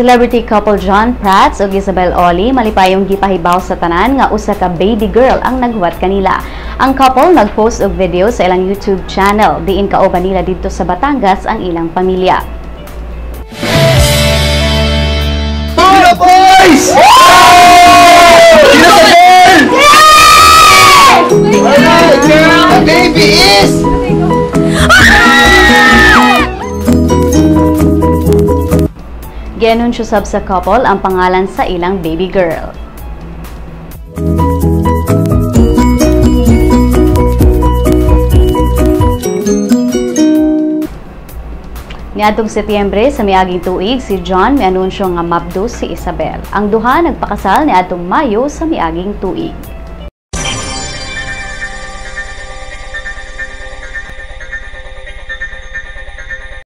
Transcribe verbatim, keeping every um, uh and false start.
Celebrity couple John Prats ug Isabel Oli malipayong gipahibaw sa tanan nga usa ka baby girl ang naghuwat kanila. Ang couple nagpost og video sa ilang YouTube channel. Diin kaoban nila didto sa Batangas ang ilang pamilya. Hello boys! Hello baby is Gianunsyo sab sa couple ang pangalan sa ilang baby girl. Niadtong Setyembre sa miaging tuig si John mianunsyo nga mabdos si Isabel. Ang duha nagpakasal niadtong Mayo sa miaging tuig.